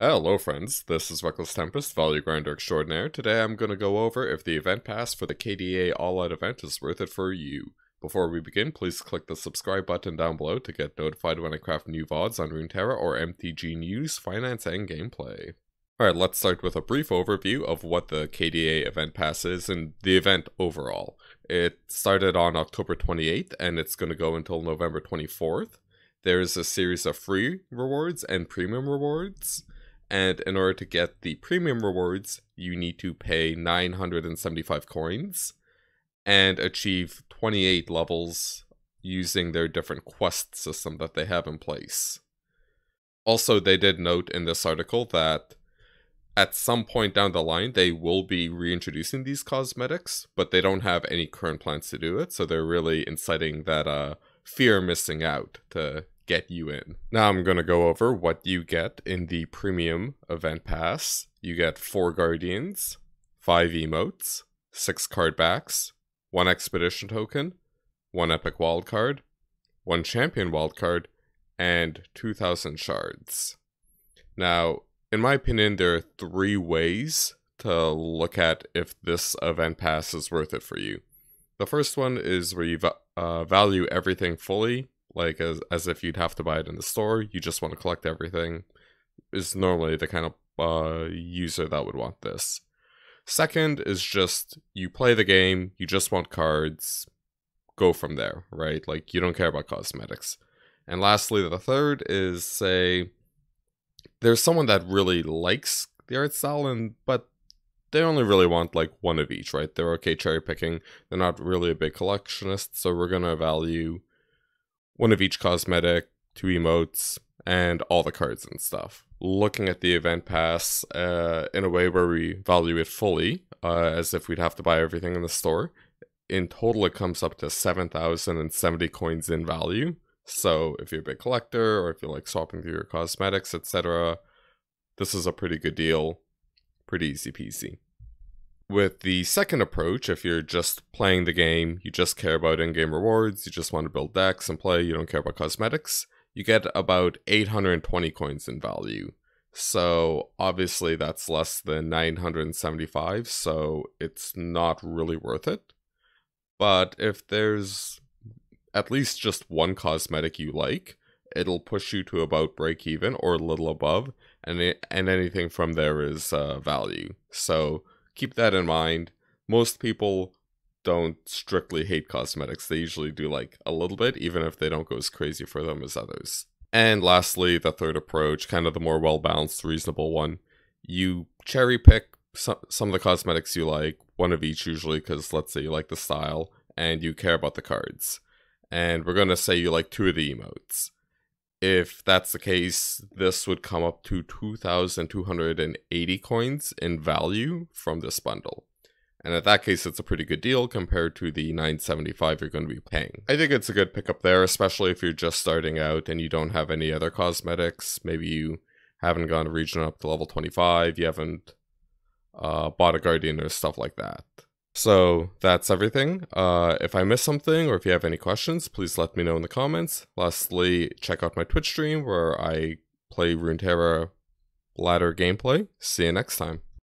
Hello friends, this is Reckless Tempest, Value Grinder Extraordinaire. Today I'm going to go over if the event pass for the K/DA All-Out event is worth it for you. Before we begin, please click the subscribe button down below to get notified when I craft new VODs on Runeterra or MTG news, finance, and gameplay. Alright, let's start with a brief overview of what the K/DA event pass is and the event overall. It started on October 28th and it's going to go until November 24th. There's a series of free rewards and premium rewards. And in order to get the premium rewards, you need to pay 975 coins and achieve 28 levels using their different quest system that they have in place. Also, they did note in this article that at some point down the line, they will be reintroducing these cosmetics, but they don't have any current plans to do it, so they're really inciting that fear of missing out to get you in. Now I'm going to go over what you get in the premium event pass. You get 4 guardians, 5 emotes, 6 card backs, 1 expedition token, 1 epic wildcard, 1 champion wildcard, and 2,000 shards. Now, in my opinion, there are 3 ways to look at if this event pass is worth it for you. The first one is where you value everything fully, like as if you'd have to buy it in the store. You just want to collect everything. Is normally the kind of user that would want this. Second is just you play the game, you just want cards, go from there, right? Like you don't care about cosmetics. And lastly, the third is, say, there's someone that really likes the art style, but they only really want like one of each, right? They're okay cherry picking. They're not really a big collectionist, so we're going to value one of each cosmetic, 2 emotes, and all the cards and stuff. Looking at the event pass in a way where we value it fully, as if we'd have to buy everything in the store. In total, it comes up to 7,070 coins in value. So if you're a big collector, or if you like swapping through your cosmetics, etc., this is a pretty good deal. Pretty easy peasy. With the second approach, if you're just playing the game, you just care about in-game rewards, you just want to build decks and play, you don't care about cosmetics, you get about 820 coins in value. So obviously that's less than 975, so it's not really worth it. But if there's at least just one cosmetic you like, it'll push you to about break even or a little above, and anything from there is value. So keep that in mind. Most people don't strictly hate cosmetics. They usually do like a little bit, even if they don't go as crazy for them as others. And lastly, the third approach, kind of the more well-balanced, reasonable one. You cherry pick some of the cosmetics you like, one of each usually, because let's say you like the style and you care about the cards. And we're going to say you like 2 of the emotes. If that's the case, this would come up to 2,280 coins in value from this bundle. And in that case, it's a pretty good deal compared to the 975 you're going to be paying. I think it's a good pickup there, especially if you're just starting out and you don't have any other cosmetics. Maybe you haven't gone to region up to level 25, you haven't bought a guardian or stuff like that. So that's everything. If I missed something or if you have any questions, please let me know in the comments. Lastly, check out my Twitch stream where I play Runeterra ladder gameplay. See you next time.